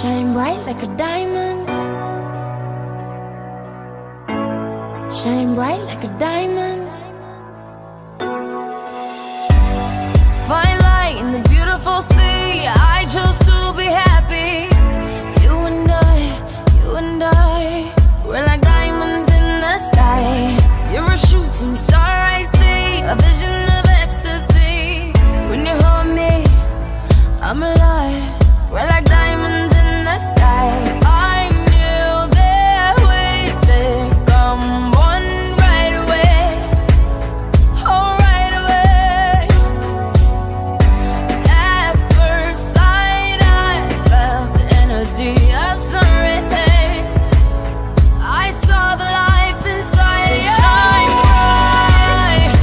Shine bright like a diamond. Shine bright like a diamond. Find light in the beautiful sea. I chose to be happy. You and I, we're like diamonds in the sky. You're a shooting star, I see, a vision of ecstasy. When you hold me, I'm alive. We're like diamonds in the sky. I knew that we'd become one right away. Oh, right away. At first sight, I felt the energy of sunrise. I saw the life inside you. So shine bright tonight.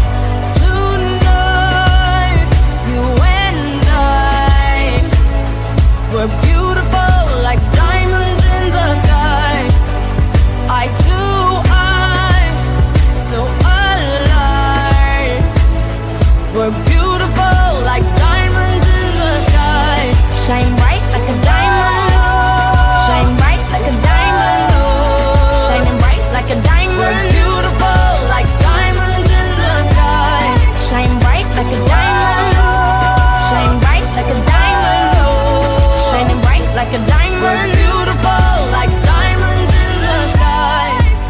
You and I, we're beautiful like diamonds in the sky. Eye to eye, so alive. We're beautiful like diamonds in the sky. Shine bright like a diamond. Shine bright like a diamond. Shining bright like a diamond. We're beautiful like diamonds in the sky. Shine bright like a diamond. Shine bright like a diamond. Shining bright like a diamond. We're beautiful like diamonds in the sky.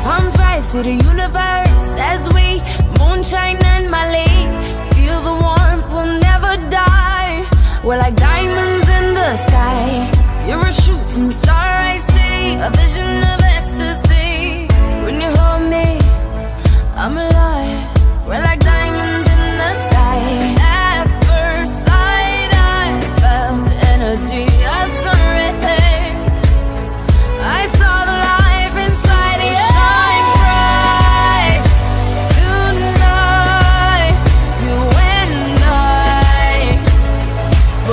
Palms rise to the universe as we moonshine and Mali. Feel the warmth, we'll never die. We're like diamonds in the sky. You're a shooting star, I see, a vision of ecstasy. When you hold me, I'm alive. We're like diamonds in the sky. At first sight, I felt the energy of sunrise. I saw the life inside you. Shine bright tonight. You and I,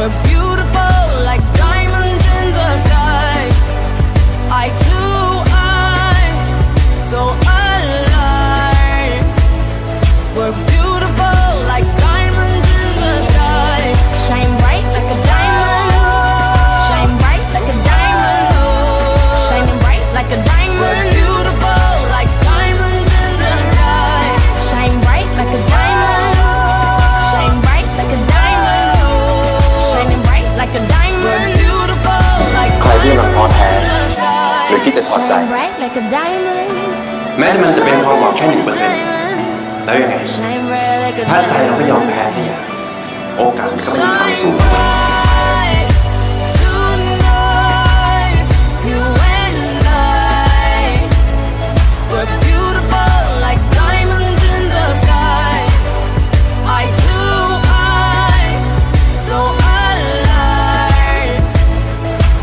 we're beautiful like diamonds in the sky. Eye to eye, so alive. We're beautiful like diamonds in the sky. Shine bright like a diamond. Shine bright like a diamond. Shining bright like a We're diamond. beautiful like diamonds in the sky. Shine bright like a diamond. Shine bright like a diamond. Shining bright like a We're diamond. beautiful like ใครที่ยังท้อแท้ หรือคิดจะถอดใจ Shine bright like a diamond. แม้มันจะเป็นความหวังแค่1%แล้วยังไง Shine bright like a ถ้าใจเราไม่ยอมแพ้สักอย่างโอกาสมันก็ไม่มีทางสู้ bright tonight. You and I, we're beautiful like diamonds in the sky. Eye to eye, so alive.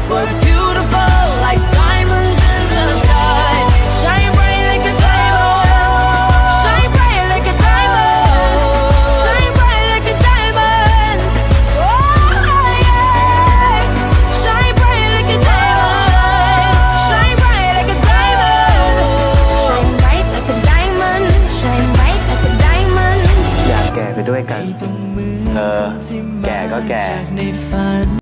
We're beautiful like diamonds in the sky. Shine bright like a diamond. Shine bright like a diamond. Shine bright like a diamond. Oh yeah. Shine bright like a diamond. Shine bright like a diamond. Shine bright like a diamond. Shine bright like a diamond. อยากแก่ไปด้วยกัน